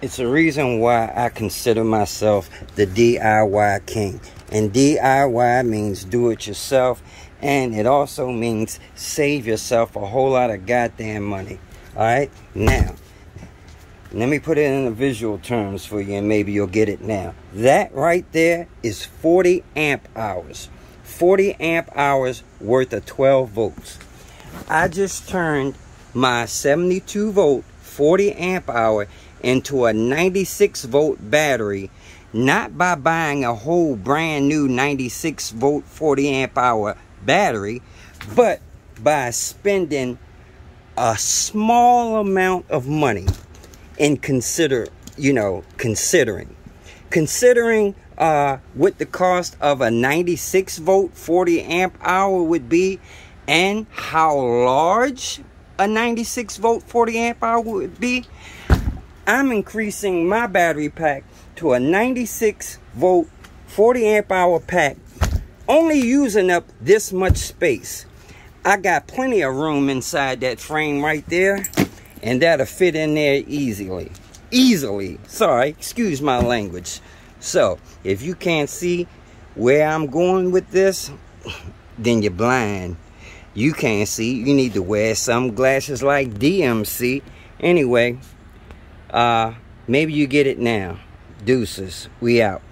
It's a reason why I consider myself the DIY king. And DIY means do it yourself. And it also means save yourself a whole lot of goddamn money. Alright? Now, let me put it in the visual terms for you and maybe you'll get it now. That right there is 40 amp hours. 40 amp hours worth of 12 volts. I just turned my 72 volt 40 amp hour into a 96 volt battery, not by buying a whole brand new 96 volt 40 amp hour battery, but by spending a small amount of money and considering what the cost of a 96 volt 40 amp hour would be and how large a 96 volt 40 amp hour would be. I'm increasing my battery pack to a 96 volt 40 amp hour pack, only using up this much space. I got plenty of room inside that frame right there, and that'll fit in there easily. Sorry, excuse my language. So, if you can't see where I'm going with this, then you're blind. You can't see. You need to wear some glasses like DMC. Anyway, maybe you get it now. Deuces, we out.